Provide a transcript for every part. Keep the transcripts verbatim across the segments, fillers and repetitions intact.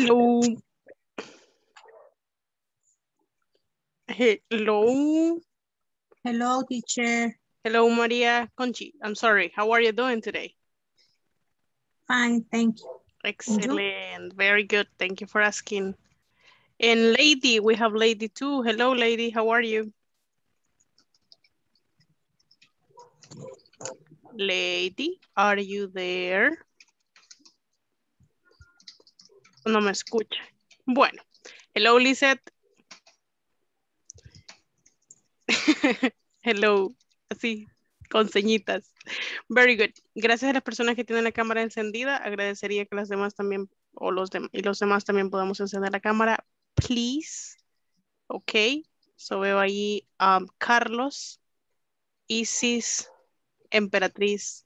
Hello. Hello. Hello, teacher. Hello, Maria Conchi. I'm sorry. How are you doing today? Fine, thank you. Excellent. You? Very good. Thank you for asking. And Lady, we have Lady too. Hello, Lady. How are you? Lady, are you there? No me escucha. Bueno. Hello, Lizette. Hello. Así, con señitas. Very good. Gracias a las personas que tienen la cámara encendida. Agradecería que las demás también, o los demás, y los demás también podamos encender la cámara. Please. Ok. So veo ahí um, Carlos, Isis, Emperatriz,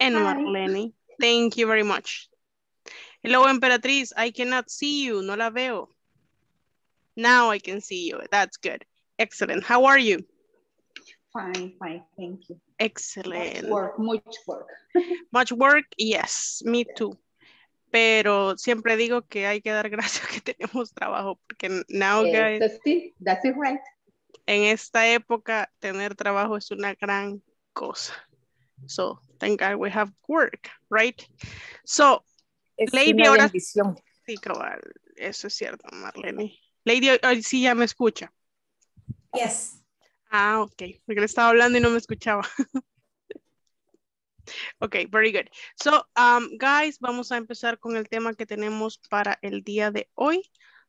and Marleni. Thank you very much. Hello, Emperatriz. I cannot see you. No la veo. Now I can see you. That's good. Excellent. How are you? Fine, fine. Thank you. Excellent. Much work. Much work. Much work. Yes, me too. Pero siempre digo que hay que dar gracias que tenemos trabajo, porque now, guys, that's it. That's it, right. En esta época, tener trabajo es una gran cosa. So, thank God we have work, right? So, es Lady, ahora... Bendición. Sí, cabal, eso es cierto, Marlene. Lady, hoy sí ya me escucha. Yes. Ah, ok, porque le estaba hablando y no me escuchaba. Ok, very good. So, um, guys, vamos a empezar con el tema que tenemos para el día de hoy.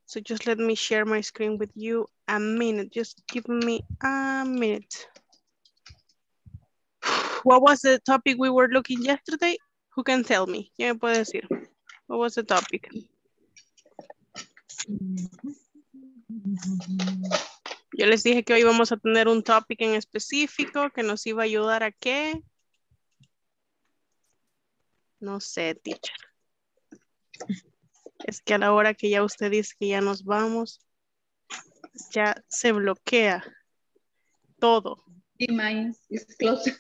So, just let me share my screen with you a minute. Just give me a minute. What was the topic we were looking yesterday? Who can tell me? ¿Quién me puede decir? What was the topic? Yo les dije que hoy vamos a tener un topic en específico que nos iba a ayudar a qué. No sé, teacher. Es que a la hora que ya usted dice que ya nos vamos, ya se bloquea todo. The mind is closed.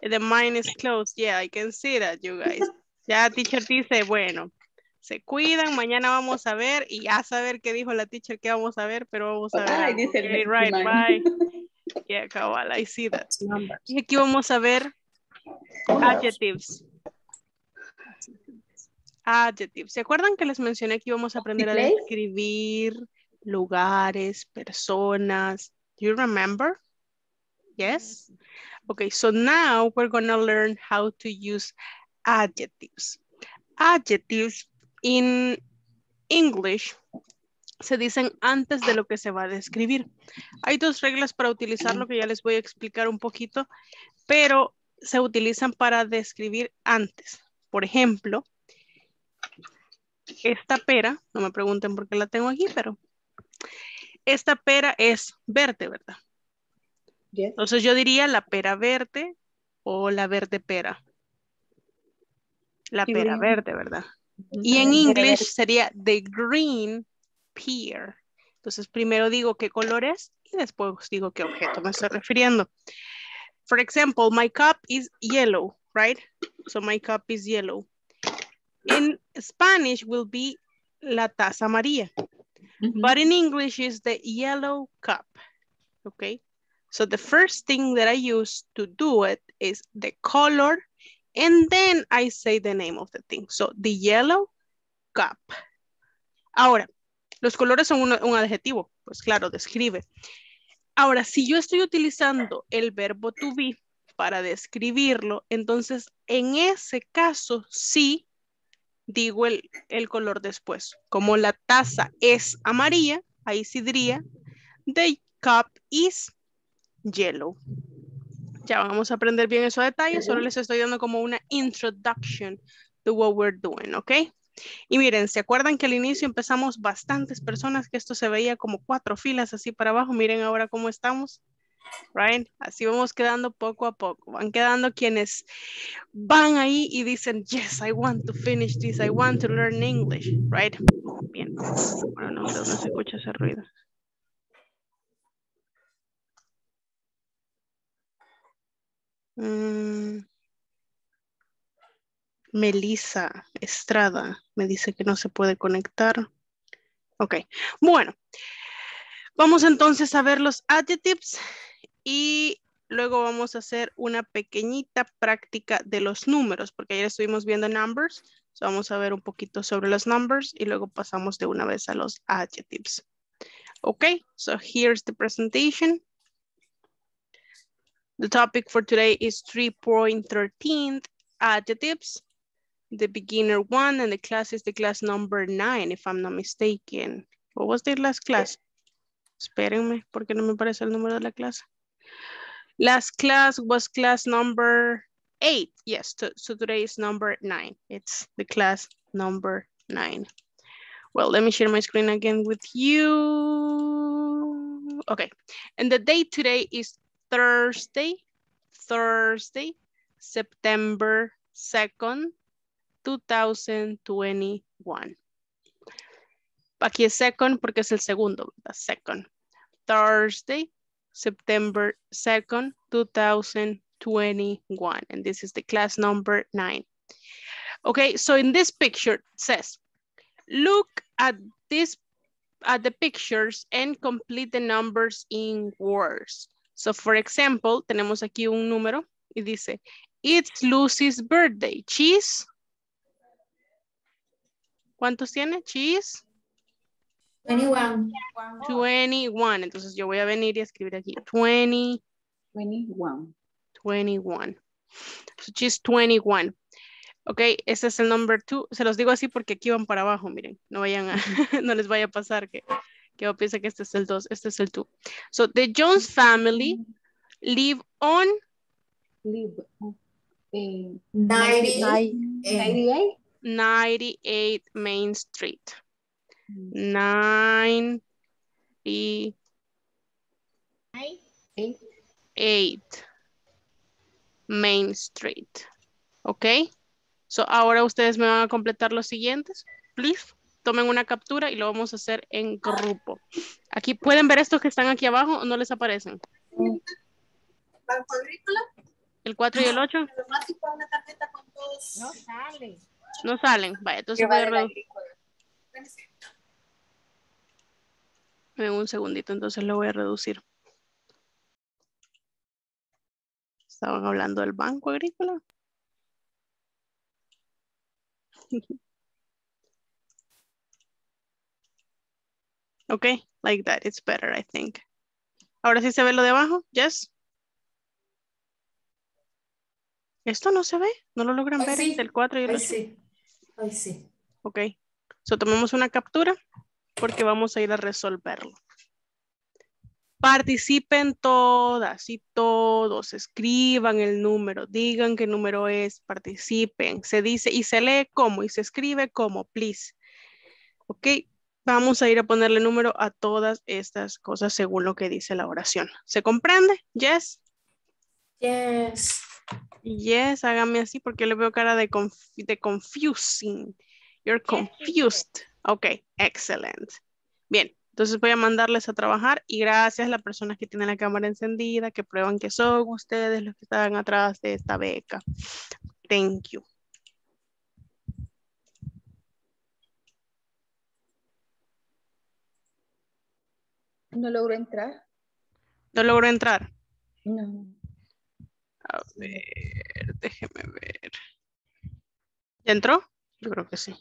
The mind is closed. Yeah, I can see that, you guys. Ya teacher dice, bueno, se cuidan, mañana vamos a ver, y ya saber qué dijo la teacher que vamos a ver, pero vamos a ver. Dice okay, right, bye. Yeah, cabal, I see that. Y aquí vamos a ver adjectives. Adjectives. ¿Se acuerdan que les mencioné que íbamos a aprender a describir lugares, personas? Do you remember? Yes? Okay, so now we're gonna learn how to use adjectives. Adjectives in English se dicen antes de lo que se va a describir. Hay dos reglas para utilizarlo que ya les voy a explicar un poquito, pero se utilizan para describir antes. Por ejemplo, esta pera, no me pregunten por qué la tengo aquí, pero esta pera es verde, ¿verdad? Yes. Entonces yo diría la pera verde o la verde pera. La the pera green. Verde, ¿verdad? Mm-hmm. Y en inglés sería the green pear. Entonces primero digo qué color es y después digo qué objeto me estoy refiriendo. For example, my cup is yellow, right? So my cup is yellow. In Spanish will be la taza amarilla. Mm-hmm. But in English is the yellow cup, okay? So the first thing that I use to do it is the color, and then I say the name of the thing. So the yellow cup. Ahora, los colores son un, un adjetivo. Pues claro, describe. Ahora, si yo estoy utilizando el verbo to be para describirlo, entonces en ese caso sí digo el, el color después. Como la taza es amarilla, ahí sí diría the cup is yellow. Ya vamos a aprender bien esos detalles, solo les estoy dando como una introduction to what we're doing, ¿ok? Y miren, ¿se acuerdan que al inicio empezamos bastantes personas que esto se veía como cuatro filas así para abajo? Miren ahora cómo estamos, right? Así vamos quedando poco a poco, van quedando quienes van ahí y dicen, yes, I want to finish this, I want to learn English, right? Bien, bueno, no, no se escucha ese ruido. Mm, Melissa Estrada me dice que no se puede conectar. Ok, bueno. Vamos entonces a ver los adjetivos y luego vamos a hacer una pequeñita práctica de los números, porque ayer estuvimos viendo numbers. So vamos a ver un poquito sobre los numbers y luego pasamos de una vez a los adjetivos. Ok, so here's the presentation. The topic for today is three point one three adjectives. The beginner one, and the class is the class number nine, if I'm not mistaken. What was the last class? Espérenme, porque no me parece el número de la clase. Last class was class number eight. Yes, to, so today is number nine. It's the class number nine. Well, let me share my screen again with you. Okay, and the date today is Thursday, Thursday, September second, two thousand twenty-one. Aquí es second porque es el segundo, ¿verdad? Second. Thursday, September second, two thousand twenty-one. And this is the class number nine. Okay, so in this picture it says, look at this, at the pictures and complete the numbers in words. So for example, tenemos aquí un número y dice, it's Lucy's birthday. Cheese. ¿Cuántos tiene? Cheese. twenty-one. twenty-one. Entonces yo voy a venir y escribir aquí twenty. twenty-one. twenty-one. So she's twenty-one. Ok, ese es el number two. Se los digo así porque aquí van para abajo, miren. No vayan a, no les vaya a pasar que, que yo piense que este es el dos, este es el dos. So the Jones family live on. Live on. Eh, ninety-eight. ninety-eight Main Street. Nine, eight, eight, Main Street. Ok, so ahora ustedes me van a completar los siguientes. Please, tomen una captura y lo vamos a hacer en grupo. Aquí pueden ver estos que están aquí abajo o no les aparecen. ¿Para cuadrícula? El cuatro y el ocho. Una tarjeta con dos. No salen. No salen. Vaya, entonces voy a reducir. En un segundito, entonces lo voy a reducir. Estaban hablando del Banco Agrícola. Ok, like that, it's better, I think. Ahora sí se ve lo de abajo, yes. Esto no se ve, no lo logran ver, sí. El cuatro y el ocho. Sí. Ay, sí. Ok, so tomamos una captura, porque vamos a ir a resolverlo. Participen todas y todos, escriban el número, digan qué número es, participen. Se dice y se lee como y se escribe como, please. Ok, vamos a ir a ponerle número a todas estas cosas según lo que dice la oración. ¿Se comprende? Yes. Yes. Yes, háganme así porque le veo cara de, conf de confusing. You're confused. Ok, excelente. Bien, entonces voy a mandarles a trabajar y gracias a las personas que tienen la cámara encendida, que prueban que son ustedes los que están atrás de esta beca. Thank you. No logro entrar. No logro entrar. No. A ver, déjeme ver. ¿Ya entró? Yo creo que sí.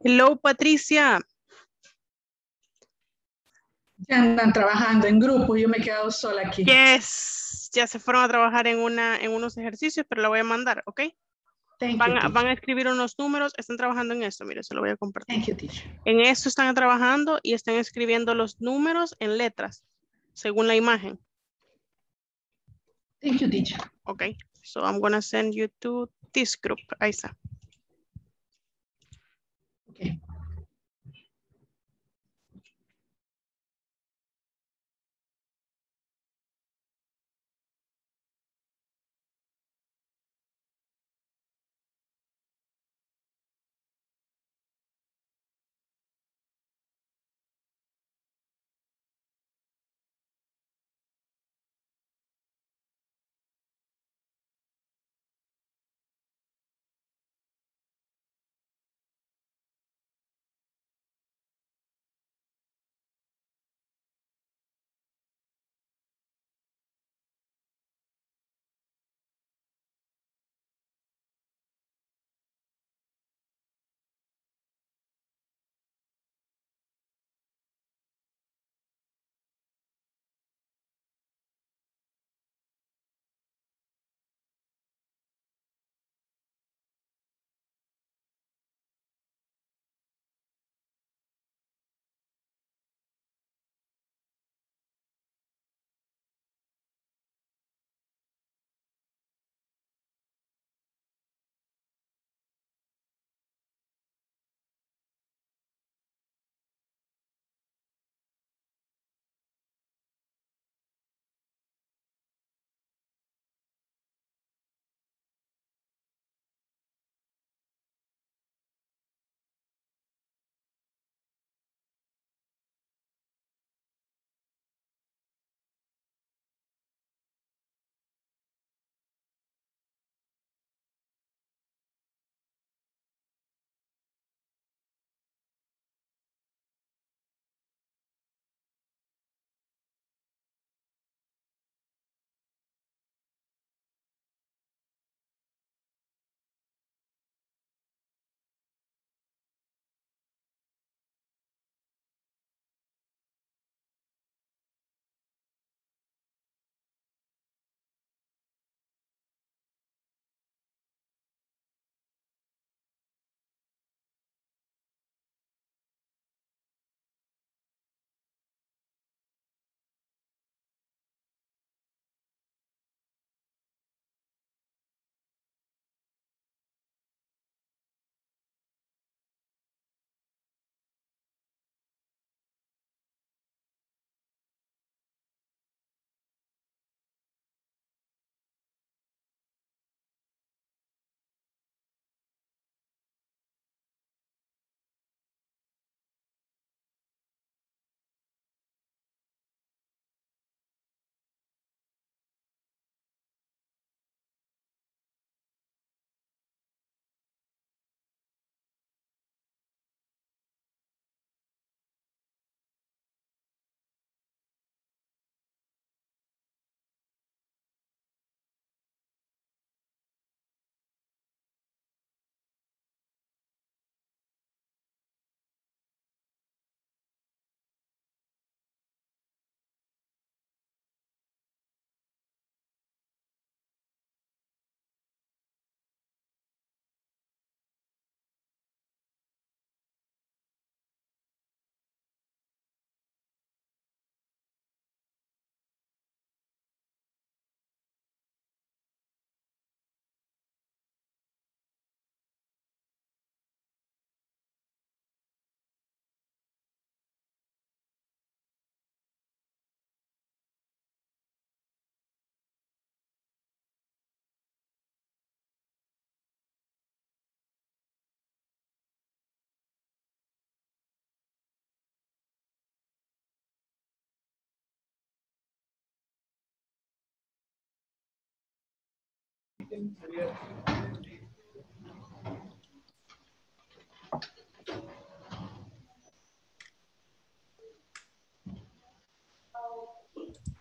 Hello, Patricia. Ya andan trabajando en grupo, yo me he quedado sola aquí. Yes, ya se fueron a trabajar en, una, en unos ejercicios, pero la voy a mandar, ¿ok? Thank van, you, a, van a escribir unos números, están trabajando en esto, mire, se lo voy a compartir. Thank you, teacher. En esto están trabajando y están escribiendo los números en letras, según la imagen. Thank you, teacher. Ok, so I'm going to send you to this group, ahí está. Ok.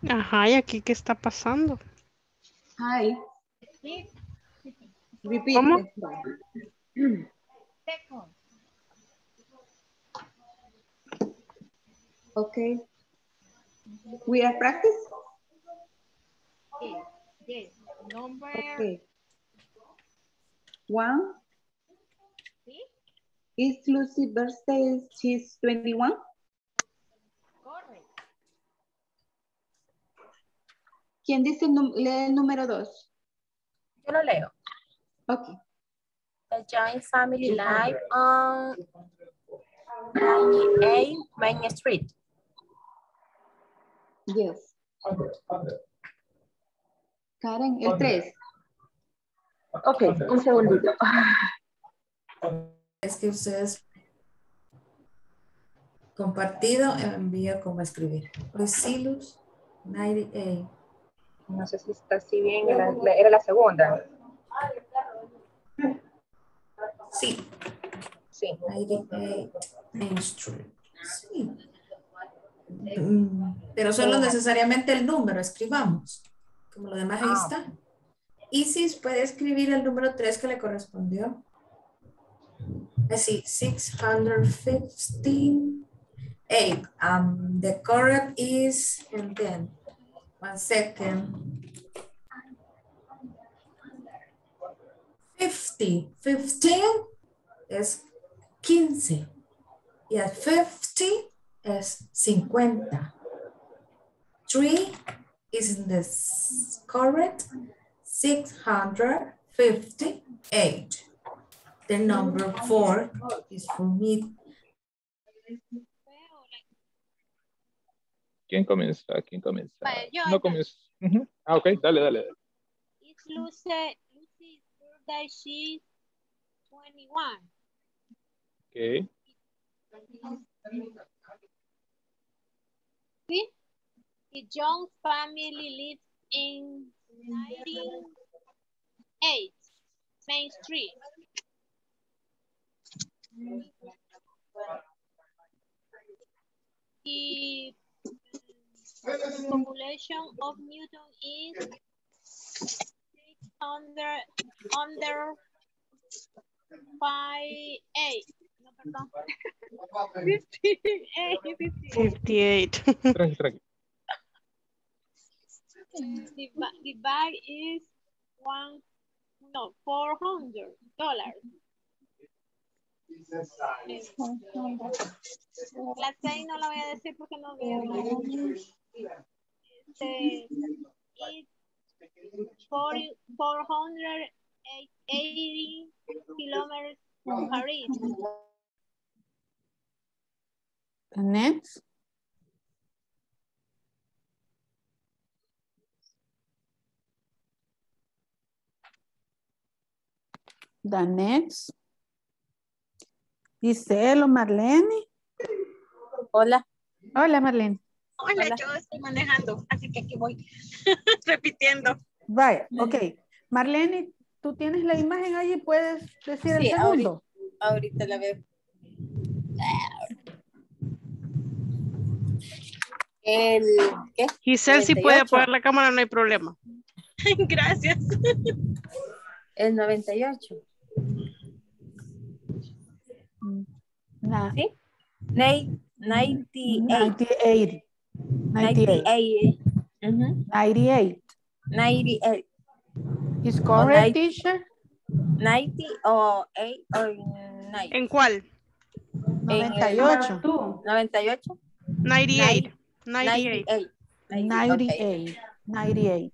Ajá, ¿y aquí qué está pasando? Hi. ¿Cómo? Okay. We are practice? Yes. Yes. Number okay. One. Sí. Is Lucy's birthday? She's twenty-one. Correct. ¿Quién dice lee el número dos? Yo lo leo. Okay. The joint family live on ninety-eight Main Street. Yes. Karen, el tres. Ok, un segundito. Es que ustedes compartido envía como escribir. Resilus noventa y ocho. No sé si está así bien. Era, era la segunda. Sí. Sí. noventa y ocho Main Street. Sí. Pero solo necesariamente el número, escribamos. Como lo demás ahí está. Isis puede escribir el número tres que le correspondió. Así, six fifteen eight. Um, the correct is el ten. One second. fifty. fifteen es quince. Y el fifty es cincuenta. three is the correct six hundred fifty-eight. The number four is for me. ¿Quién comienza? ¿Quién comienza? Well, yo, no comienza. Uh-huh. Ah, ok, dale, dale. It's Lucy, Lucy's birthday, she's twenty-one. Ok. ¿Sí? The Jones family lives in ninety-eight Main Street. The population of Newton is six hundred fifty-eight. No, perdón. fifty-eight. fifty-eight. The, the bag is one, no, four hundred dollars. La seis no la voy a decir porque no veo. Este, it's four four hundred eighty kilometers from Paris. The next. The next. Giselle o Marlene. Hola. Hola, Marlene. Hola, Hola, yo estoy manejando, así que aquí voy repitiendo. Vaya, right. Ok. Marlene, tú tienes la imagen ahí, puedes decir sí, el segundo. Ahorita, ahorita la veo. El, ¿qué? Giselle, si puede apagar la cámara, no hay problema. Gracias. El noventa y ocho. Nah. ¿Sí? ninety-eight. ninety-eight. Uh-huh. ninety-eight. ninety-eight. ¿Es correcto, teacher? ninety o eight or nine. ¿En cuál? noventa y ocho. noventa y ocho. noventa y ocho. noventa y ocho. noventa y ocho. noventa y ocho.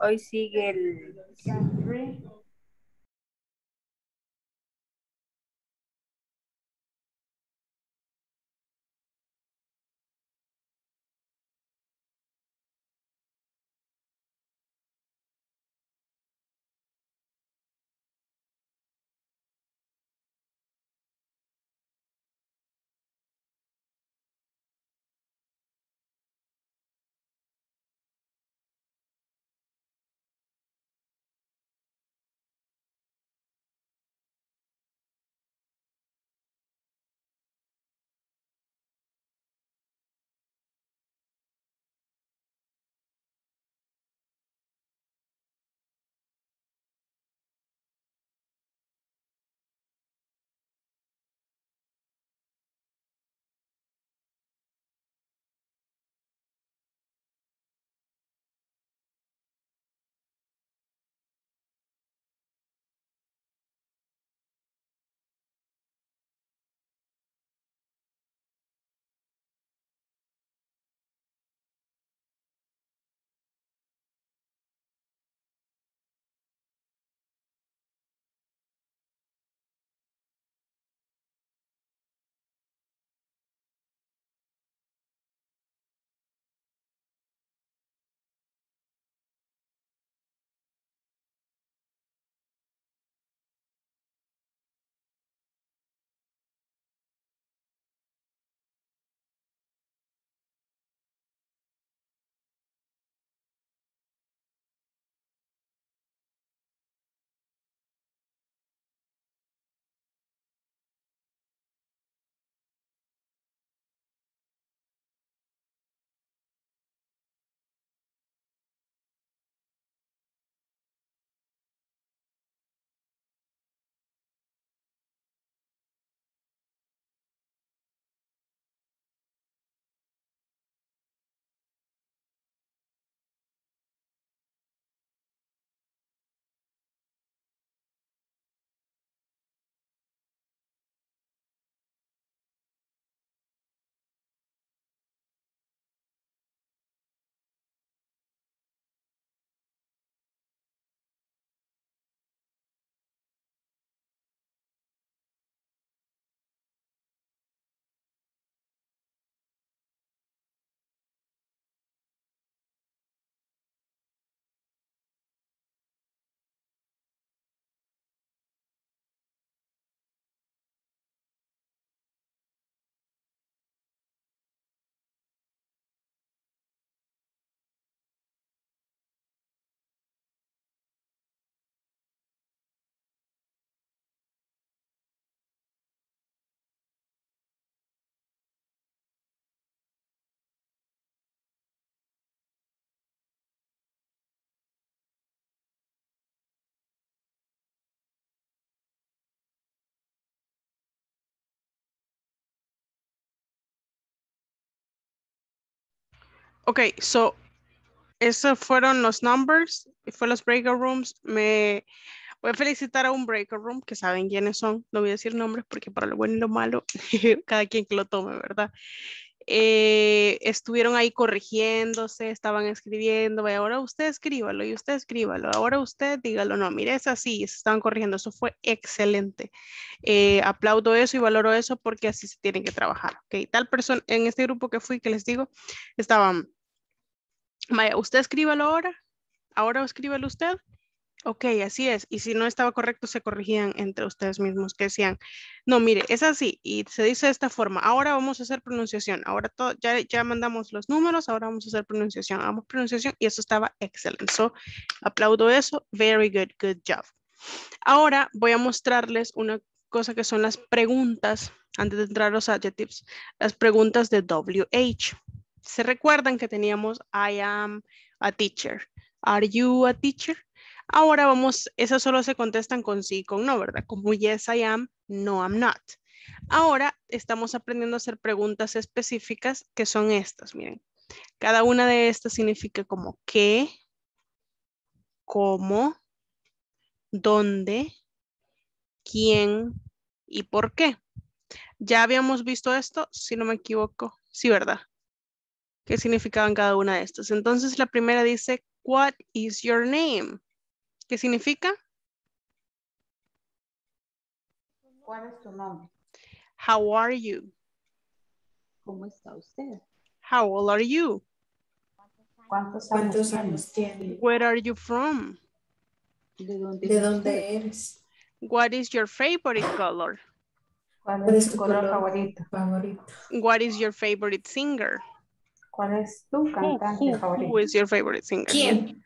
Hoy sigue el... Ok, so, esos fueron los numbers, fue los breakout rooms. Me voy a felicitar a un breakout room que saben quiénes son. No voy a decir nombres porque para lo bueno y lo malo, cada quien que lo tome, ¿verdad? Eh, estuvieron ahí corrigiéndose, estaban escribiendo, ahora usted escríbalo y usted escríbalo, ahora usted dígalo, no, mire, es así, se estaban corrigiendo, eso fue excelente. Eh, aplaudo eso y valoro eso porque así se tienen que trabajar, ¿ok? Tal persona, en este grupo que fui, que les digo, estaban, vaya, usted escríbalo ahora, ahora escríbalo usted, ok, así es, y si no estaba correcto se corrigían entre ustedes mismos, que decían, no, mire, es así, y se dice de esta forma, ahora vamos a hacer pronunciación, ahora todo, ya, ya mandamos los números, ahora vamos a hacer pronunciación, hagamos pronunciación, y eso estaba excelente, so, aplaudo eso, very good, good job. Ahora voy a mostrarles una cosa que son las preguntas, antes de entrar a los adjectives, las preguntas de W H. ¿Se recuerdan que teníamos I am a teacher? Are you a teacher? Ahora vamos, esas solo se contestan con sí y con no, ¿verdad? Como yes, I am, no, I'm not. Ahora estamos aprendiendo a hacer preguntas específicas que son estas, miren. Cada una de estas significa como qué, cómo, dónde, quién y por qué. Ya habíamos visto esto, si no me equivoco. Sí, ¿verdad? ¿Qué significaban cada una de estas? Entonces la primera dice, what is your name? ¿Qué significa? ¿Cuál es tu nombre? How are you? ¿Cómo está usted? How old are you? ¿Cuántos años, ¿Cuántos años tiene? Where are you from? ¿De dónde, ¿De dónde eres? What is your favorite color? ¿Cuál es tu color favorito? favorito? What is your favorite singer? ¿Cuál es tu cantante who, who, favorito? Who is your favorite singer? ¿Quién?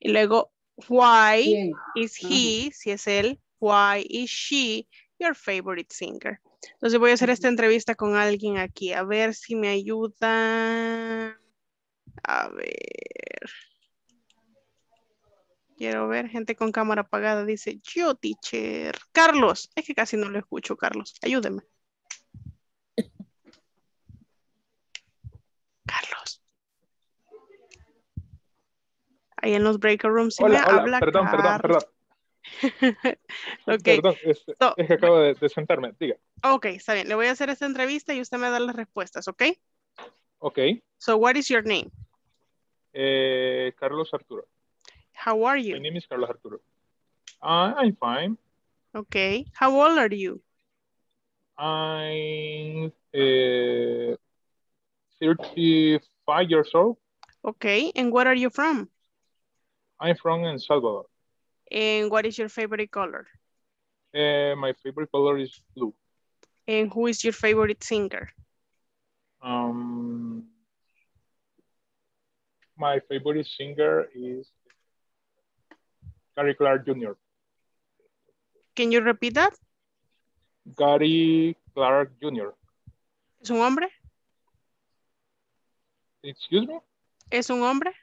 Y luego, why Bien. Is he, uh-huh. si es él, why is she your favorite singer? Entonces voy a hacer esta entrevista con alguien aquí, a ver si me ayuda. A ver. Quiero ver gente con cámara apagada, dice, yo teacher. Carlos, es que casi no lo escucho, Carlos, ayúdeme. Carlos. Ahí en los breakout rooms. Si hola, hola, habla perdón, Carlos. perdón, perdón, okay. perdón. Es, so, es que acabo de, de sentarme, diga. Ok, está bien. Le voy a hacer esta entrevista y usted me da las respuestas, ¿ok? Ok. So, what is your name? Eh, Carlos Arturo. How are you? My name is Carlos Arturo. Uh, I'm fine. Ok. How old are you? I'm eh, thirty-five years old. Ok. And where are you from? I'm from El Salvador. And what is your favorite color? Uh, my favorite color is blue. And who is your favorite singer? Um, my favorite singer is Gary Clark Junior Can you repeat that? Gary Clark Junior ¿Es un hombre? Excuse me? ¿Es un hombre?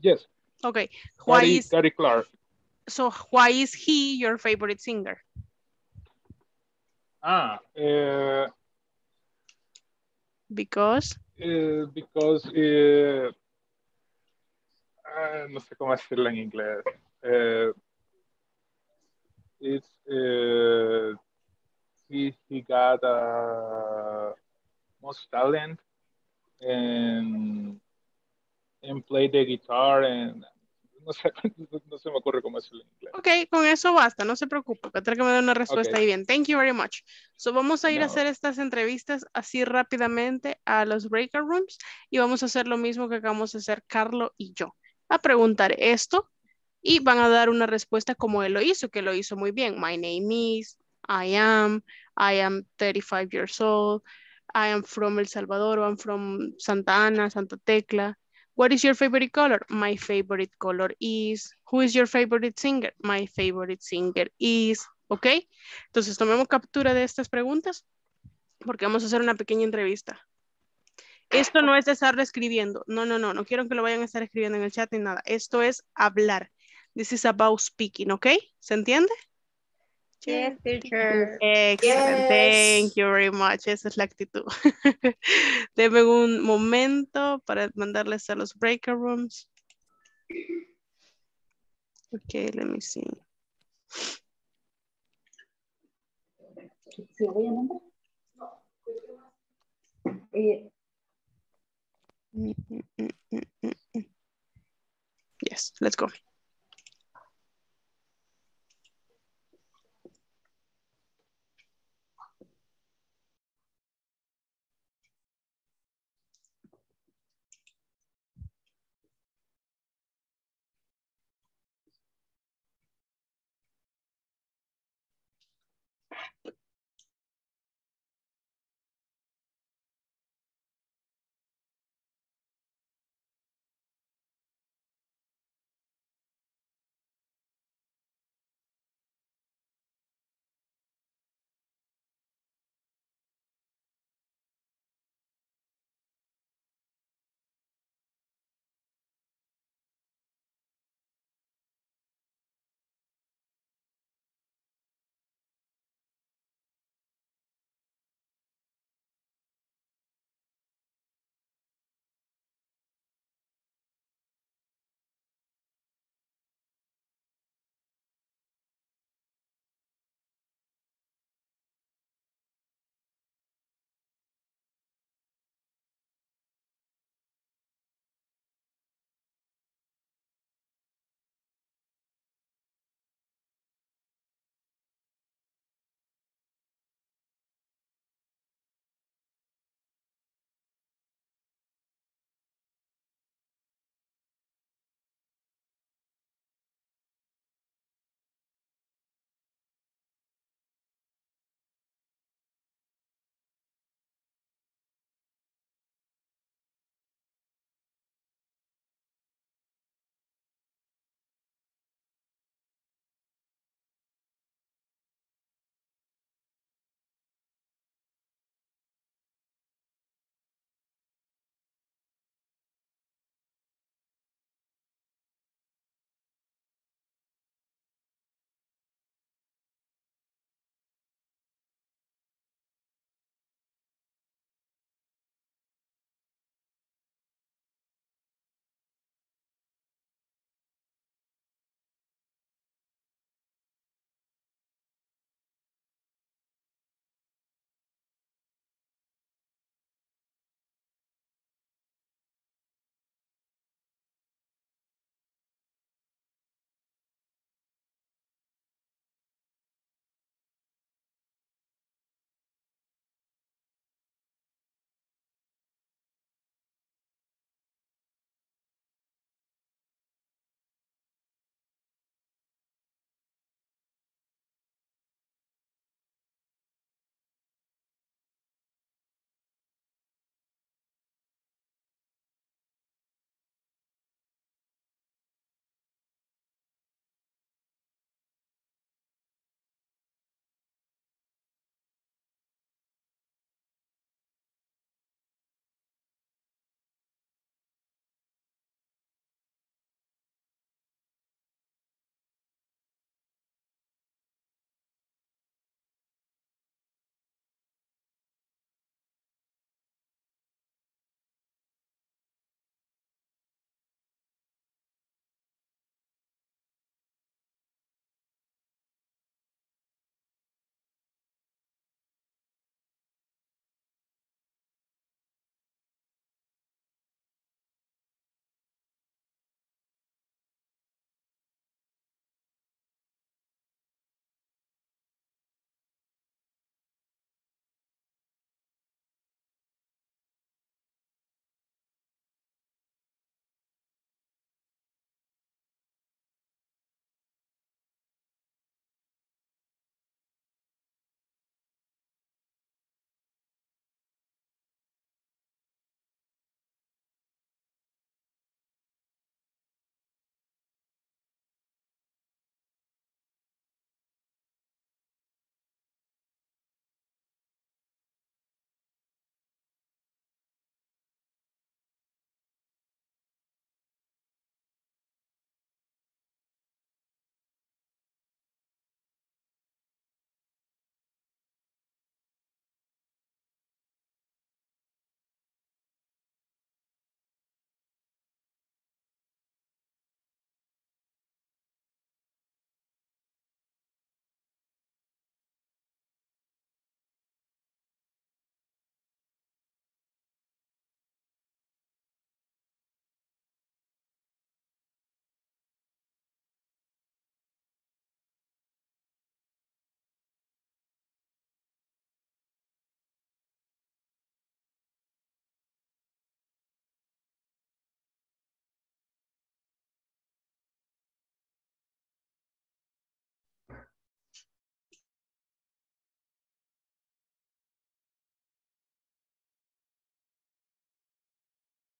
Yes. Okay, why Gary, is Gary Clark? So why is he your favorite singer? Ah, uh, because uh, because uh, uh, no sé cómo decirlo en inglés. Uh, it's uh, he he got uh, most talent and and play the guitar and no sé, no se me ocurre cómo hacerlo en inglés. Ok, con eso basta, no se preocupe, que me dé una respuesta ahí bien. Thank you very much. So vamos a ir no. a hacer estas entrevistas así rápidamente a los breakout rooms y vamos a hacer lo mismo que acabamos de hacer Carlos y yo, a preguntar esto y van a dar una respuesta como él lo hizo, que lo hizo muy bien. My name is, I am, I am thirty-five years old, I am from El Salvador, I'm from Santa Ana, Santa Tecla. What is your favorite color? My favorite color is. Who is your favorite singer? My favorite singer is. ¿Ok? Entonces tomemos captura de estas preguntas porque vamos a hacer una pequeña entrevista. Esto no es de estar escribiendo. No, no, no. No quiero que lo vayan a estar escribiendo en el chat ni nada. Esto es hablar. This is about speaking. ¿Ok? ¿Se entiende? Yes, teacher. Excellent. Yes. Thank you very much. Esa es la actitud. Deme un momento para mandarles a los breaker rooms. Okay, let me see. ¿Se lo voy a mandar? Eh. Yes, let's go.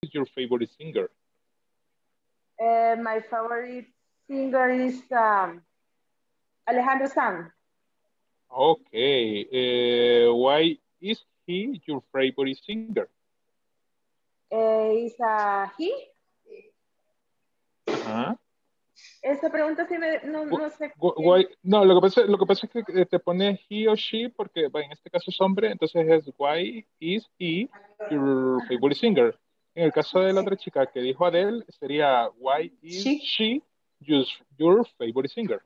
is your favorite singer? Uh, my favorite singer is um, Alejandro Sanz. Okay. Uh, why is he your favorite singer? Uh, is uh, he? Uh-huh. Esa pregunta sí me, no, no sé. Why, no, lo que, pasa, lo que pasa es que te pone he o she porque en este caso es hombre, entonces es why is he your favorite singer. En el caso de la otra chica que dijo Adele sería why is she, she your, your favorite singer.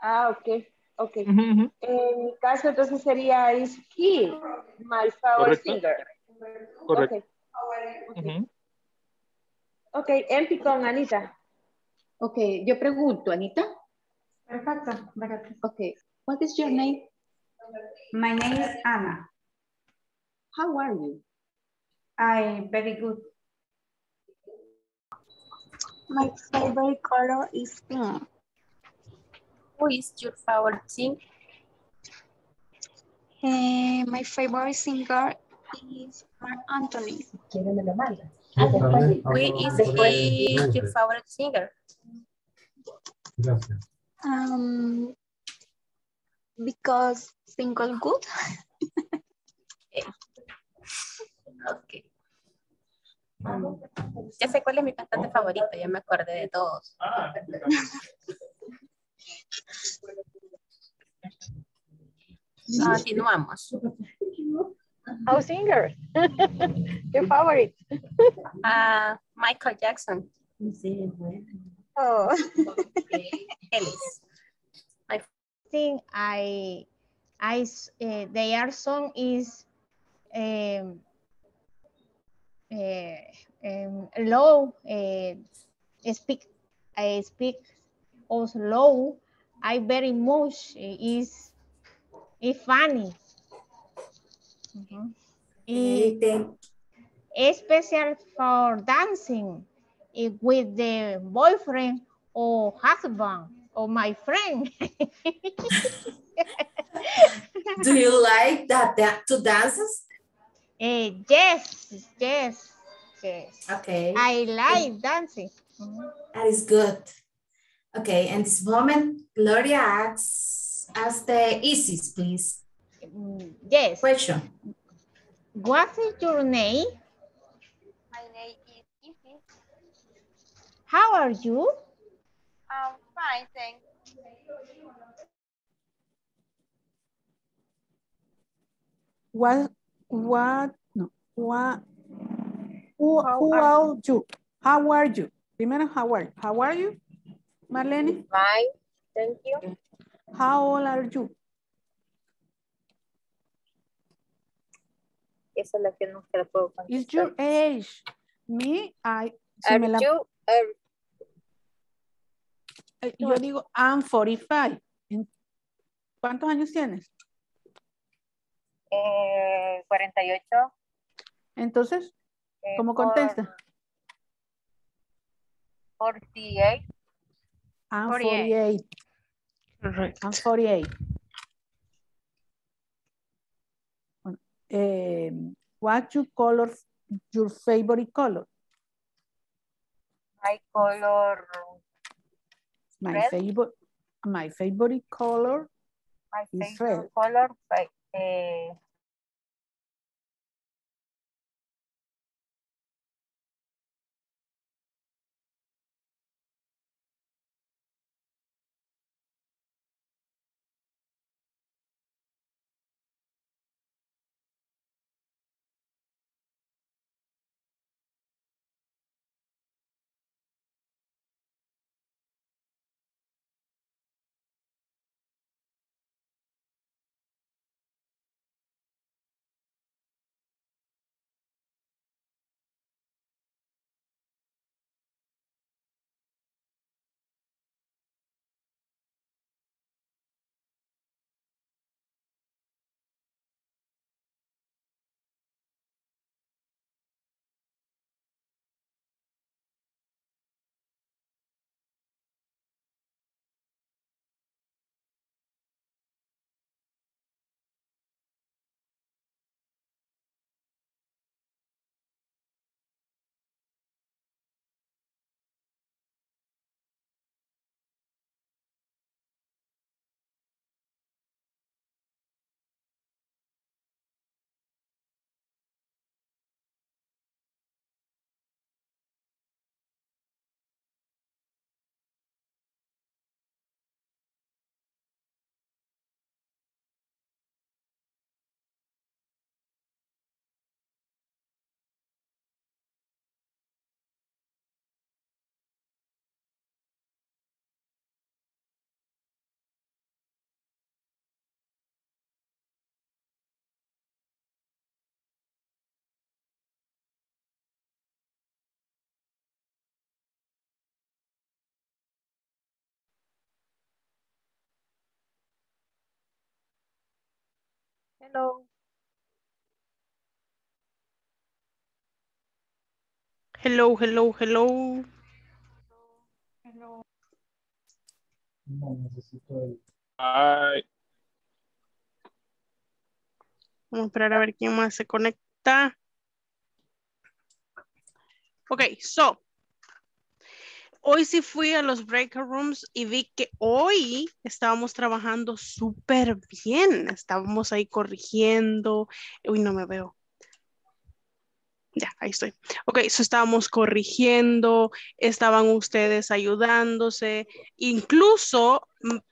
Ah, ok, ok. Uh-huh, uh-huh. En mi caso entonces sería is he my favorite Correcto. Singer. Correcto. Ok, okay. Uh-huh. Okay. Empty con Anita. Ok, yo pregunto, Anita. Perfecto. Ok, what is your name? My name is Anna. How are you? I'm very good. My favorite color is pink. Who is your favorite singer? Uh, my favorite singer is Mark Anthony. Who is he, your favorite singer? Um, because single good. Okay. Um, ya sé cuál es mi cantante favorito, ya me acordé de todos. Ah, continuamos. How singer? Your favorite? Uh, Michael Jackson. Sí, bueno. Oh, Elvis. I think I, I, uh, their song is um, uh, um, low. Uh, speak, I speak also low. I very much is, is funny. Mm-hmm. It, it's special for dancing. With the boyfriend or husband or my friend. Do you like that, that to dances? Uh, yes, yes, yes. Okay. I like it, dancing. That is good. Okay, and this moment, Gloria asks, asks the Isis, please. Yes. Question. What is your name? My name is Isis. How are you? I'm fine, thanks. What, what, no, what, who, how who are, are you? How are you? Primero, how are you? How are you, Marlene? Fine, thank you. How old are you? Esa es la que nunca la puedo contestar. It's your age. Me, I, si are me la... you? Uh, yo digo, I'm forty-five. ¿Cuántos años tienes? Eh, cuarenta y ocho. Entonces, eh, ¿cómo for, contesta? forty-eight. I'm forty-eight. forty-eight. I'm forty-eight. Bueno, eh, what you color, your favorite color? My color. My red. favorite, my favorite color. My favorite is red. color. By, uh, Hello. Hello, hello, hello. Hello. No, necesito el... Ay. Vamos a esperar a ver quién más se conecta. Ok, so. Hoy sí fui a los breakout rooms y vi que hoy estábamos trabajando súper bien. Estábamos ahí corrigiendo. Uy, no me veo. Ya, ahí estoy. Ok, so estábamos corrigiendo, estaban ustedes ayudándose. Incluso,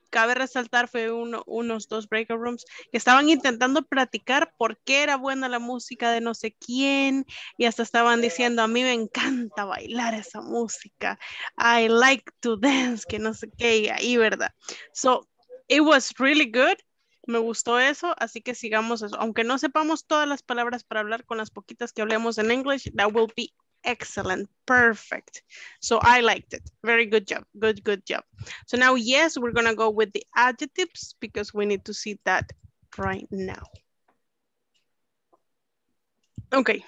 cabe resaltar, fue uno, unos dos breakout rooms que estaban intentando platicar por qué era buena la música de no sé quién. Y hasta estaban diciendo, a mí me encanta bailar esa música. I like to dance, que no sé qué. Y ahí, ¿verdad? So, it was really good. Me gustó eso, así que sigamos eso. Aunque no sepamos todas las palabras para hablar, con las poquitas que hablemos en English, that will be excellent, perfect. So I liked it. Very good job. Good, good job. So now, yes, we're going to go with the adjectives because we need to see that right now. Okay.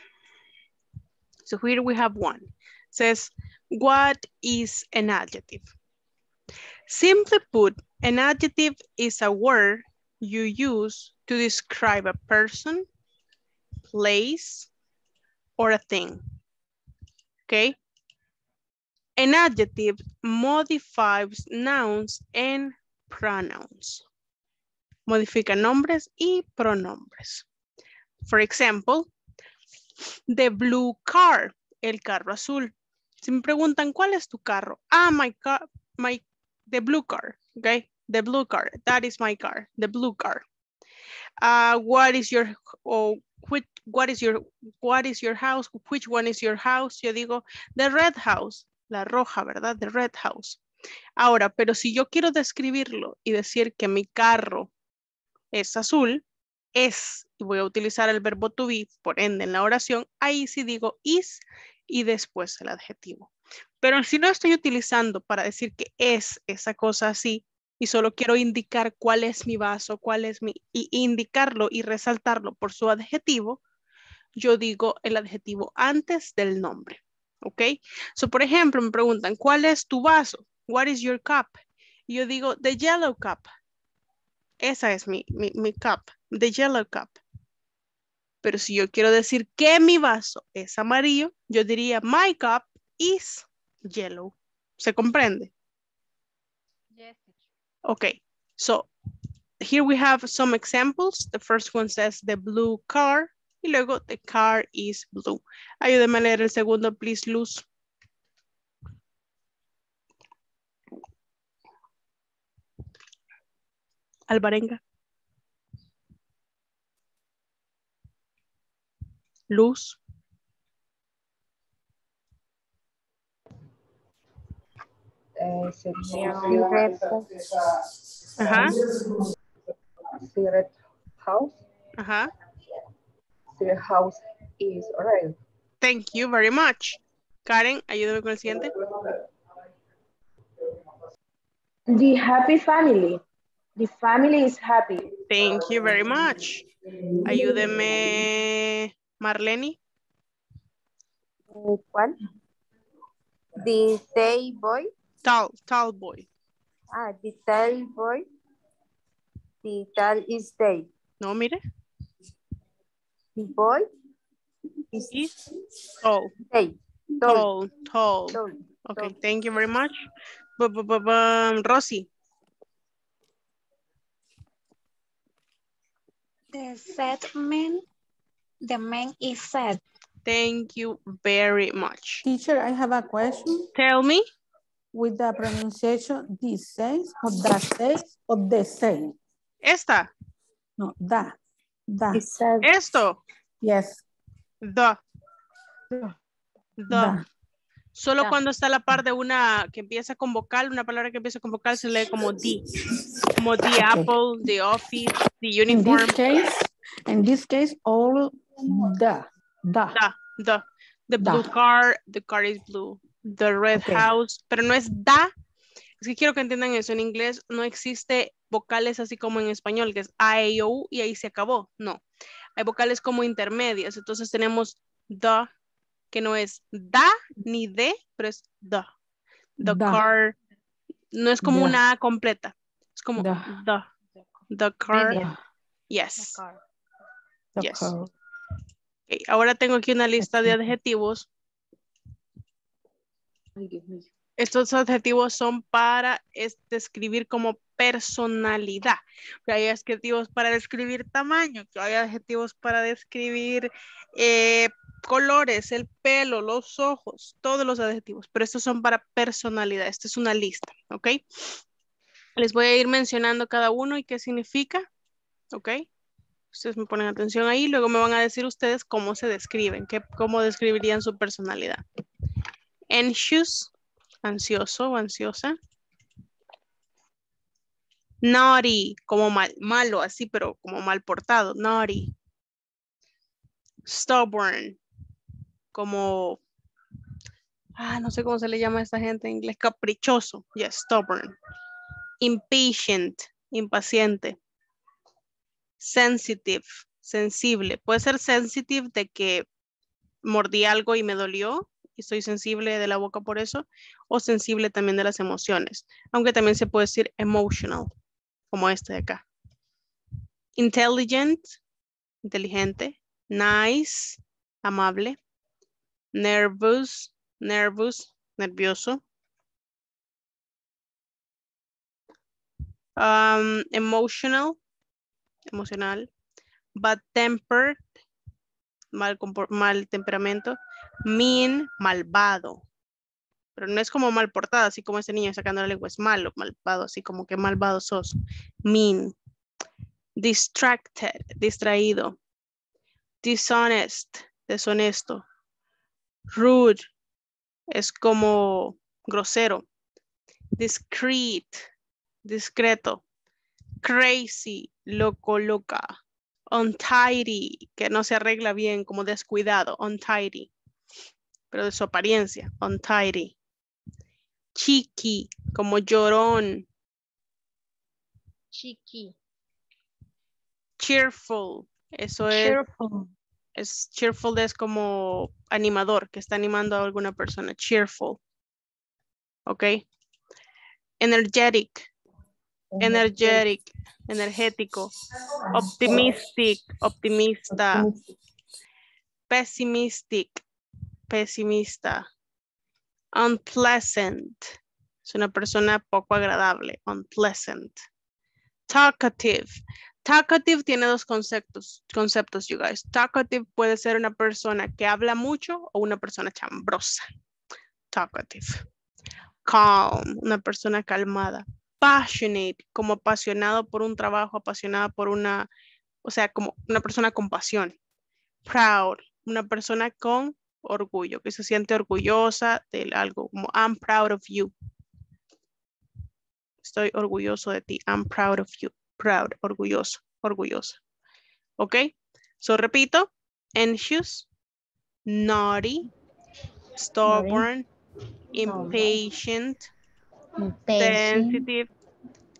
So here we have one. It says, what is an adjective? Simply put, an adjective is a word you use to describe a person, place, or a thing, okay? An adjective modifies nouns and pronouns. Modifica nombres y pronombres. For example, the blue car, el carro azul. Si me preguntan, ¿cuál es tu carro? Ah, my car, my, the blue car, okay? The blue car, that is my car, the blue car. Uh, what is your, oh, which, what is your, what is your house? Which one is your house? Yo digo, the red house, la roja, ¿verdad? The red house. Ahora, pero si yo quiero describirlo y decir que mi carro es azul, es, y voy a utilizar el verbo to be, por ende, en la oración, ahí sí digo is y después el adjetivo. Pero si no estoy utilizando para decir que es esa cosa así, y solo quiero indicar cuál es mi vaso, cuál es mi, y indicarlo y resaltarlo por su adjetivo, yo digo el adjetivo antes del nombre, ¿ok? So, por ejemplo, me preguntan, ¿cuál es tu vaso? What is your cup? Y yo digo, the yellow cup. Esa es mi, mi, mi cup, the yellow cup. Pero si yo quiero decir que mi vaso es amarillo, yo diría, my cup is yellow. ¿Se comprende? Okay, so here we have some examples. The first one says the blue car. Y luego the car is blue. Ayúdame a leer el segundo, please, Luz. Albarenga. Luz. Eh, sería red house. Ajá. Red house. Ajá. Red house is red. Thank you very much. Karen, ayúdame con el siguiente. The happy family. The family is happy. Thank you very much. Ayúdeme, Marleni. ¿Cuál? The day boy. Tall, tall boy. Ah, the tall boy. The tall is day. No, mire. The boy is, is tall. Day. Tall. Tall, tall. Okay, tall. Thank you very much. B -b -b -b Rosie. The sad man. The man is sad. Thank you very much. Teacher, I have a question. Tell me. With the pronunciation, the says, or the says, or the say. Esta. No, da. Da. Esto. Yes. The. The. The. Solo da. Cuando está a la par de una que empieza con vocal, una palabra que empieza con vocal, se lee como the. Como the okay. Apple, the office, the uniform. In this case, in this case all the. The. The. The. The blue da. Car, the car is blue. The red okay. house, pero no es da, Es que quiero que entiendan eso. En inglés no existe vocales así como en español, que es A, E, I, O, U y ahí se acabó. No. Hay vocales como intermedias. Entonces tenemos the, que no es da ni de, pero es the. The da. Car. No es como da. Una A completa. Es como the. The, the car. Media. Yes. The car. The yes. Car. Okay. Ahora tengo aquí una lista de adjetivos. Ay, Dios mío. Estos adjetivos son para es, describir como personalidad. Hay adjetivos para describir tamaño, hay adjetivos para describir eh, colores, el pelo, los ojos, todos los adjetivos. Pero estos son para personalidad. Esta es una lista, ¿ok? Les voy a ir mencionando cada uno y qué significa, ¿ok? Ustedes me ponen atención ahí, luego me van a decir ustedes cómo se describen, qué, cómo describirían su personalidad. Anxious. Ansioso o ansiosa. Naughty, como mal, malo, así, pero como mal portado. Naughty. Stubborn, como, ah, no sé cómo se le llama a esta gente en inglés, caprichoso. Yes, stubborn. Impatient, impaciente. Sensitive, sensible. Puede ser sensitive de que mordí algo y me dolió. Y soy sensible de la boca por eso, o sensible también de las emociones, aunque también se puede decir emotional, como este de acá. Intelligent, inteligente. Nice, amable. Nervous, nervous, nervioso. Um, emotional, emocional. Bad tempered, mal, mal temperamento. Mean, malvado. Pero no es como mal portado, así como este niño sacando la lengua, es malo, malvado, así como que malvado sos. Mean. Distracted, distraído. Dishonest, deshonesto. Rude, es como grosero. Discreet, discreto. Crazy, loco, loca. Untidy, que no se arregla bien, como descuidado. Untidy, pero de su apariencia. Untidy. Cheeky, como llorón. Cheeky. Cheerful, eso cheerful. Es, es cheerful es como animador, que está animando a alguna persona. Cheerful. Ok. Energetic. Energetic, energético. Optimistic, optimista. Pessimistic, pesimista. Unpleasant, es una persona poco agradable. Unpleasant. Talkative. Talkative tiene dos conceptos, conceptos, you guys. Talkative puede ser una persona que habla mucho o una persona chambrosa. Talkative. Calm, una persona calmada. Passionate, como apasionado por un trabajo, apasionada por una, o sea, como una persona con pasión. Proud, una persona con orgullo, que se siente orgullosa de algo, como I'm proud of you. Estoy orgulloso de ti, I'm proud of you. Proud, orgulloso, orgullosa. ¿Ok? So, repito, anxious, naughty, stubborn, impatient, sensitive,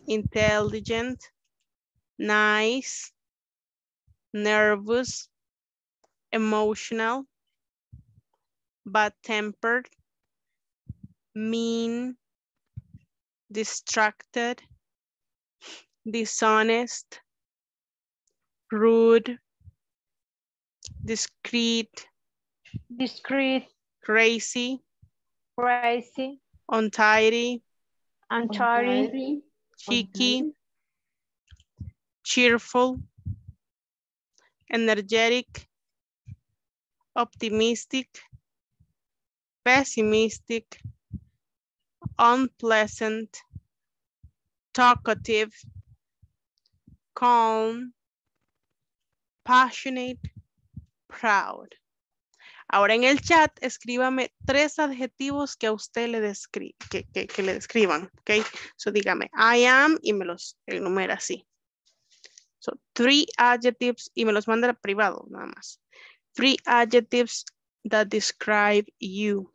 intelligent, nice, nervous, emotional, bad-tempered, mean, distracted, dishonest, rude, discreet, discreet, crazy, crazy, untidy, untidy, cheeky, untidy, cheerful, energetic, optimistic, pessimistic, unpleasant, talkative, calm, passionate, proud. Ahora en el chat, escríbame tres adjetivos que a usted le, descri que, que, que le describan, ¿ok? So, dígame, I am, y me los enumera así. So, three adjectives, y me los manda privado, nada más. Three adjectives that describe you.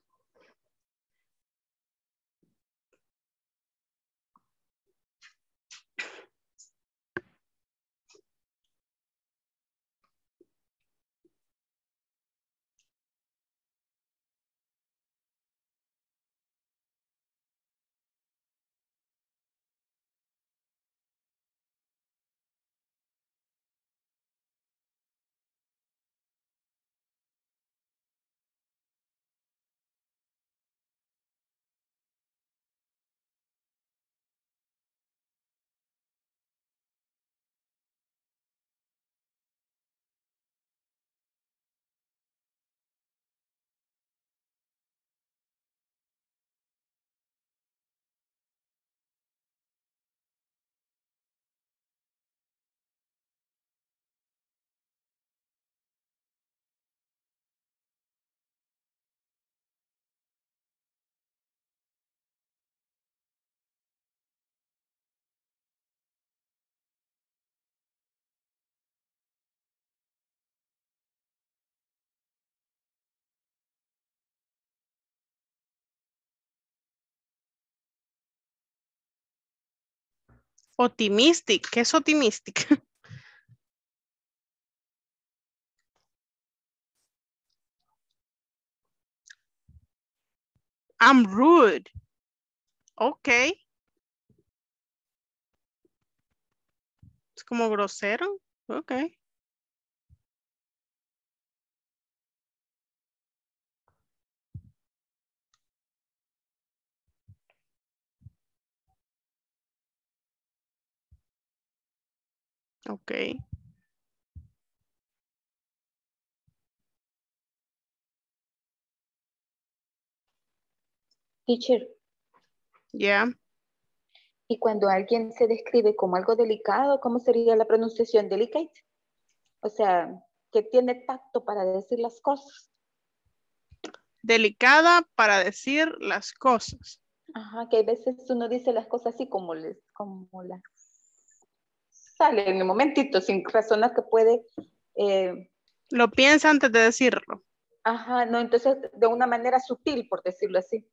Optimistic. ¿Qué es optimistic? I'm rude. Okay. Es como grosero. Okay. Okay. Teacher. Yeah. Y cuando alguien se describe como algo delicado, ¿cómo sería la pronunciación? Delicate. O sea, que tiene tacto para decir las cosas. Delicada para decir las cosas. Ajá, que a veces uno dice las cosas así como les, como las sale en el momentito, sin razonar que puede. Eh... Lo piensa antes de decirlo. Ajá, no, entonces de una manera sutil, por decirlo así.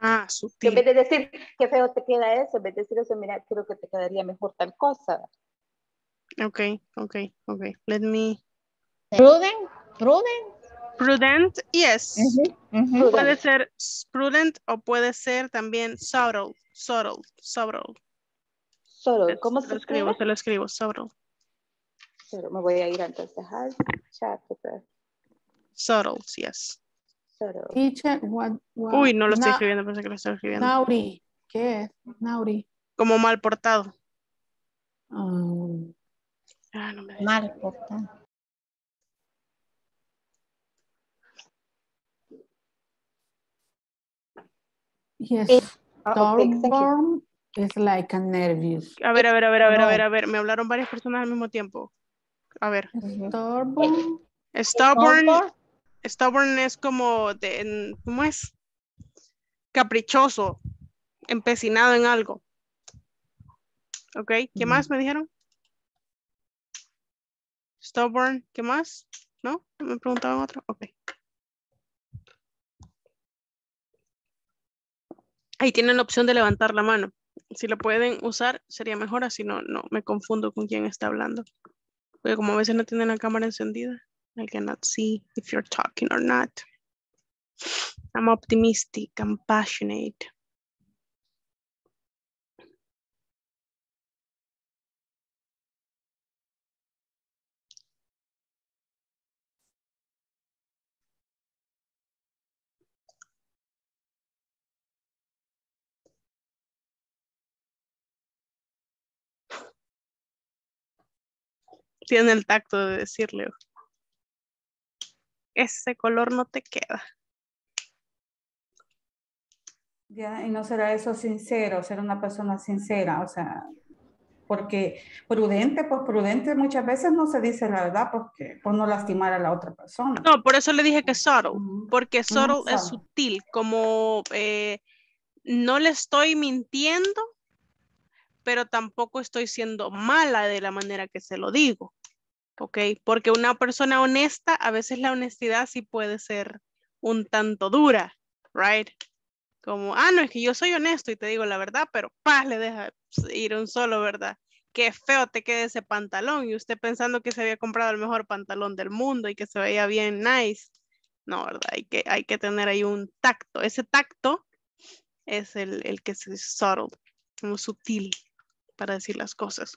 Ah, sutil. En vez de decir, qué feo te queda eso, en vez de decir eso, mira, creo que te quedaría mejor tal cosa. Ok, ok, ok. Let me... Prudent, prudent. Prudent, yes. Uh-huh, uh-huh. Prudent. Puede ser prudent o puede ser también subtle, subtle, subtle. Subtle, ¿cómo se, se lo escribe? escribo? Se lo escribo, subtle. Pero me voy a ir entonces al chat. Subtle, yes. Teacher, what, what? Uy, no lo estoy Na, escribiendo, pensé que lo estaba escribiendo. Nauri, ¿qué es? Nauri. Como mal portado. Um, ah, no me mal dice. portado. Yes. Oh, Stormborn okay, is like a nervous. A ver, a ver, a ver, a ver, no. a ver, a ver. Me hablaron varias personas al mismo tiempo. A ver. Stormborn. Stormborn. Stubborn es como, de, en, ¿cómo es? Caprichoso, empecinado en algo. Ok, ¿qué mm-hmm. más me dijeron? Stubborn, ¿qué más? ¿No? ¿Me preguntaban otro? Ok. Ahí tienen la opción de levantar la mano. Si lo pueden usar, sería mejor, así no, no me confundo con quién está hablando. Porque como a veces no tienen la cámara encendida. I cannot see if you're talking or not. I'm optimistic. I'm passionate. Tiene el tacto de decirle. Ese color no te queda. Ya, y no será eso sincero, ser una persona sincera, o sea, porque prudente, pues prudente muchas veces no se dice la verdad porque por no lastimar a la otra persona. No, por eso le dije que subtle, uh-huh. porque subtle uh-huh. es uh-huh. sutil, como eh, no le estoy mintiendo, pero tampoco estoy siendo mala de la manera que se lo digo. Ok, porque una persona honesta, a veces la honestidad sí puede ser un tanto dura, right? Como, ah, no, es que yo soy honesto y te digo la verdad, pero paz, le deja ir un solo, ¿verdad? Qué feo te queda ese pantalón y usted pensando que se había comprado el mejor pantalón del mundo y que se veía bien nice. No, ¿verdad? Hay que, hay que tener ahí un tacto. Ese tacto es el, el que es subtle, como sutil para decir las cosas.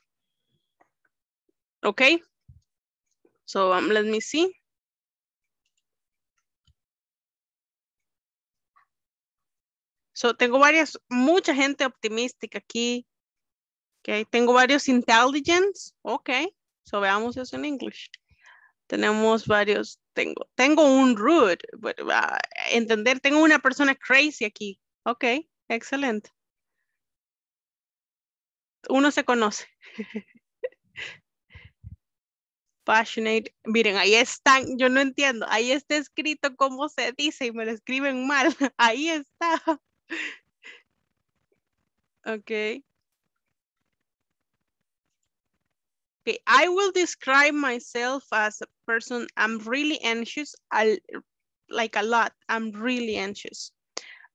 Ok. So um, let me see. So tengo varias, mucha gente optimística aquí. Okay, tengo varios intelligence. Okay, so veamos eso en English. Tenemos varios, tengo, tengo un rude, but, uh, entender, tengo una persona crazy aquí. Okay, excelente. Uno se conoce. Passionate, miren, ahí están, yo no entiendo, ahí está escrito cómo se dice y me lo escriben mal, ahí está. Ok. Okay, I will describe myself as a person, I'm really anxious, I, like a lot, I'm really anxious.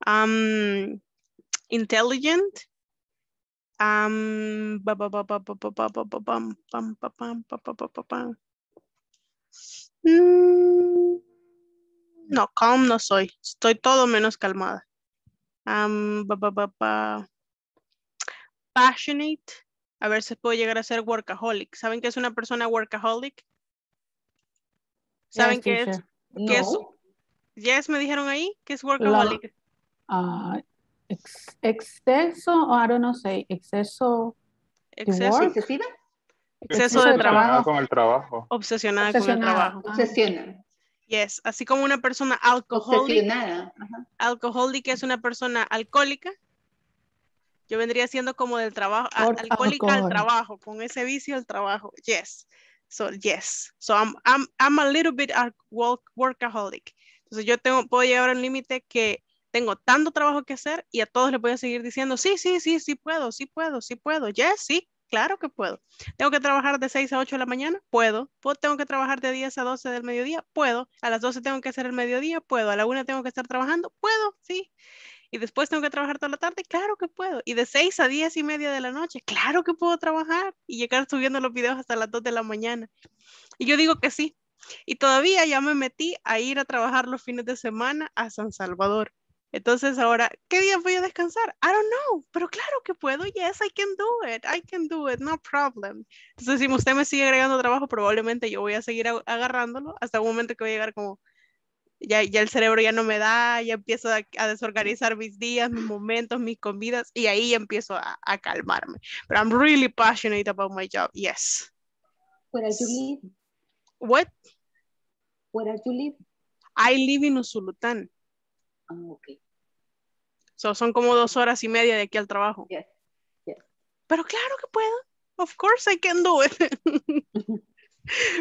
Um, intelligent, Um, no, calm no soy. Estoy todo menos calmada. Um, ba, ba, ba, ba. Passionate. A ver si puedo llegar a ser workaholic. ¿Saben qué es una persona workaholic? ¿Saben yes, qué es? No. ¿Qué es? Yes, me dijeron ahí que es workaholic. La, uh, ex, exceso, I don't know, say, exceso. Exceso. ¿Excesiva? Exceso, exceso de, de trabajo. Trabajo. Con el trabajo. Obsesionada, Obsesionada. con el trabajo. Obsesiona. Yes, así como una persona alcohólica. Alcohólica es una persona alcohólica. Yo vendría siendo como del trabajo, Or alcohólica alcohol. al trabajo, con ese vicio al trabajo. Yes, so yes, so I'm, I'm, I'm a little bit workaholic. Entonces yo tengo, puedo llegar a un límite que tengo tanto trabajo que hacer y a todos les voy a seguir diciendo, sí, sí, sí, sí puedo, sí puedo, sí puedo, yes, sí, claro que puedo. ¿Tengo que trabajar de seis a ocho de la mañana? Puedo. ¿Tengo que trabajar de diez a doce del mediodía? Puedo. ¿A las doce tengo que hacer el mediodía? Puedo. ¿A la una tengo que estar trabajando? Puedo, sí. Y después tengo que trabajar toda la tarde, claro que puedo. Y de seis a diez y media de la noche, claro que puedo trabajar. Y llegar subiendo los videos hasta las dos de la mañana. Y yo digo que sí. Y todavía ya me metí a ir a trabajar los fines de semana a San Salvador. Entonces ahora, ¿qué día voy a descansar? I don't know, pero claro que puedo. Yes, I can do it. I can do it, no problem. Entonces si usted me sigue agregando trabajo, probablemente yo voy a seguir agarrándolo hasta un momento que voy a llegar como... Ya, ya el cerebro ya no me da, ya empiezo a, a desorganizar mis días, mis momentos, mis comidas, y ahí ya empiezo a, a calmarme. But I'm really passionate about my job, yes. Where are you living? What? Where are you living? I live in Usulután. Oh, okay. So, son como dos horas y media de aquí al trabajo. Yes, yes. Pero claro que puedo. Of course I can do it.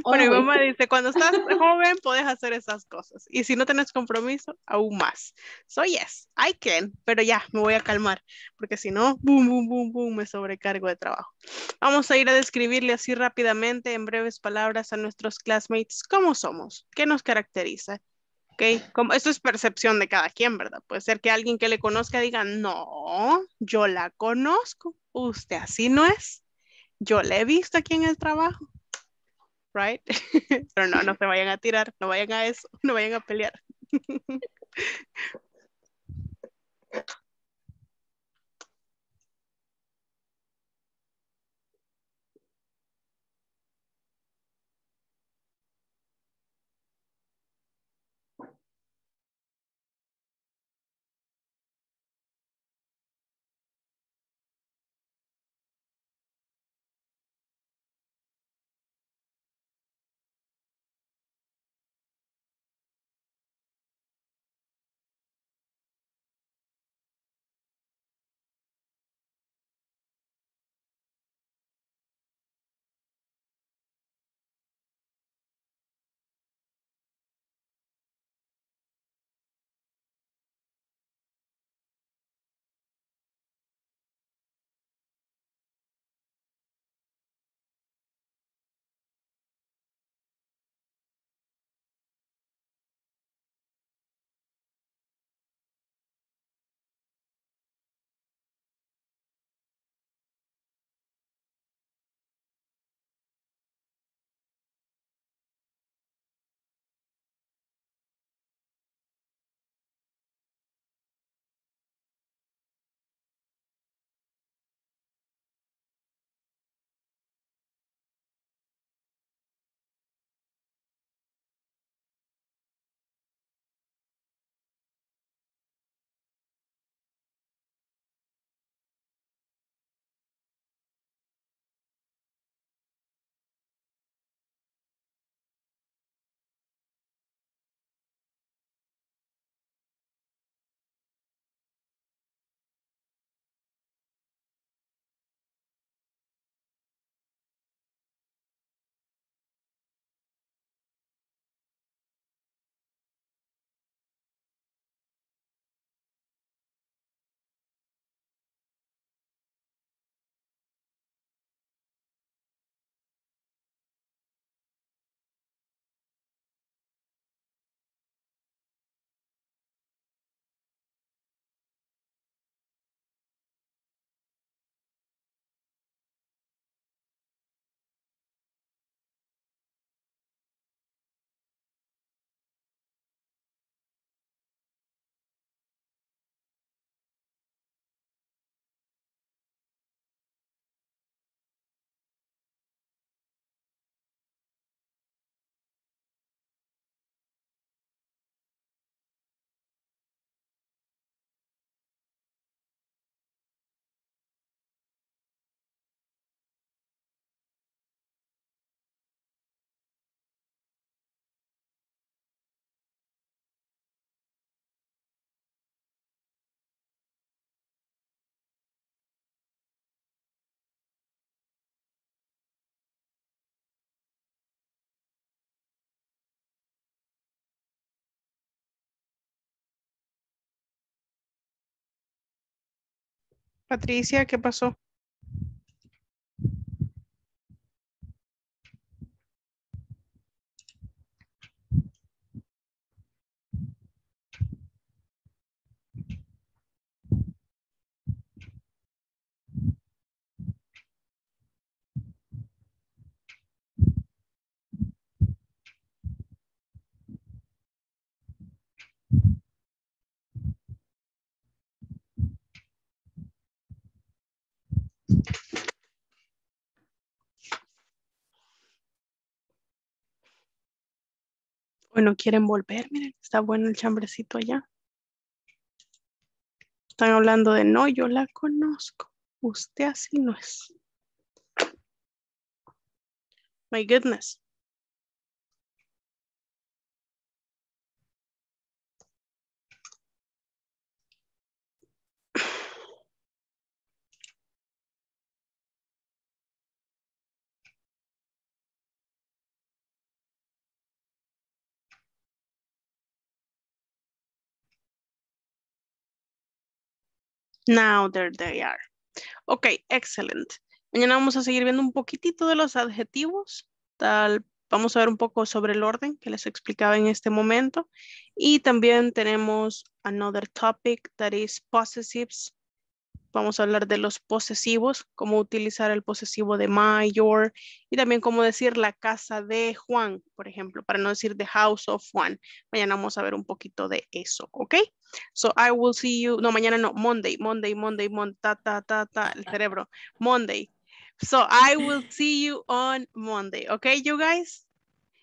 Bueno, mi mamá dice, cuando estás joven puedes hacer esas cosas, y si no tenés compromiso, aún más. So yes, I can, pero ya, me voy a calmar, porque si no, boom, boom, boom, boom, me sobrecargo de trabajo. Vamos a ir a describirle así rápidamente, en breves palabras, a nuestros classmates, cómo somos, qué nos caracteriza. Okay. Como, esto es percepción de cada quien, ¿verdad? Puede ser que alguien que le conozca diga, no, yo la conozco, usted así no es, yo la he visto aquí en el trabajo. Right? Pero no, no se vayan a tirar, no vayan a eso, no vayan a pelear. Patricia, ¿qué pasó? Bueno, quieren volver, miren, está bueno el chambrecito allá. Están hablando de no, yo la conozco. Usted así no es. My goodness. Now there they are. Ok, excelente. Mañana vamos a seguir viendo un poquitito de los adjetivos. Tal, vamos a ver un poco sobre el orden que les explicaba en este momento. Y también tenemos another topic that is possessives. Vamos a hablar de los posesivos, cómo utilizar el posesivo de my, your, y también cómo decir la casa de Juan, por ejemplo, para no decir the house of Juan. Mañana vamos a ver un poquito de eso, ¿ok? So I will see you, no, mañana no, Monday, Monday, Monday, Monday, ta, ta, ta, ta, el cerebro, Monday. So I will see you on Monday, ¿ok, you guys?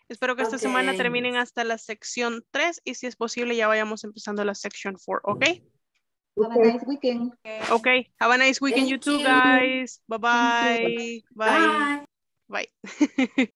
Espero que esta okay. semana terminen hasta la sección tres, y si es posible ya vayamos empezando la sección cuatro, ¿ok? Have a nice weekend. Okay. Have a nice weekend, you too, guys. Bye-bye. Bye. Bye. Bye.